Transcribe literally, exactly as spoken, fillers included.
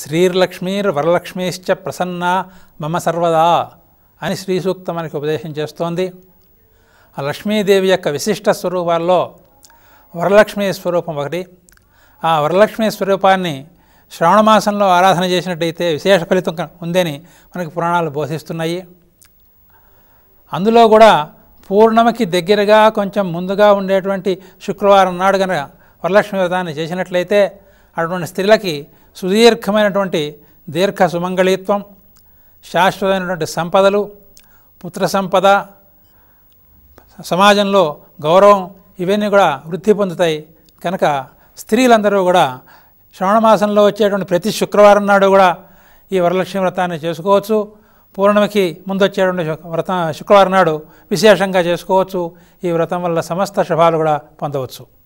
శ్రీర్లక్ష్మీర్ వరలక్ష్మీశ్చ ప్రసన్న మమ సర్వదా అని శ్రీ సూక్తం మనకి ఉపదేశం చేస్తోంది. ఆ లక్ష్మీదేవి యొక్క విశిష్ట స్వరూపాల్లో వరలక్ష్మీ స్వరూపం ఒకటి. ఆ వరలక్ష్మీ స్వరూపాన్ని శ్రావణ మాసంలో ఆరాధన చేసినట్టయితే విశేష ఫలితం ఉందని మనకి పురాణాలు బోధిస్తున్నాయి. అందులో కూడా పూర్ణిమకి దగ్గరగా కొంచెం ముందుగా ఉండేటువంటి శుక్రవారం నాడు కనుక వరలక్ష్మీ వ్రతాన్ని చేసినట్లయితే అటువంటి స్త్రీలకి సుదీర్ఘమైనటువంటి దీర్ఘ సుమంగళీత్వం, శాశ్వతమైనటువంటి సంపదలు, పుత్ర సంపద, సమాజంలో గౌరవం ఇవన్నీ కూడా వృద్ధి పొందుతాయి. కనుక స్త్రీలందరూ కూడా శ్రావణ మాసంలో వచ్చేటువంటి ప్రతి శుక్రవారం నాడు కూడా ఈ వరలక్ష్మీ వ్రతాన్ని చేసుకోవచ్చు. పూర్ణిమకి ముందు వచ్చేటువంటి వ్రతం శుక్రవారం నాడు విశేషంగా చేసుకోవచ్చు. ఈ వ్రతం వల్ల సమస్త శుభాలు కూడా పొందవచ్చు.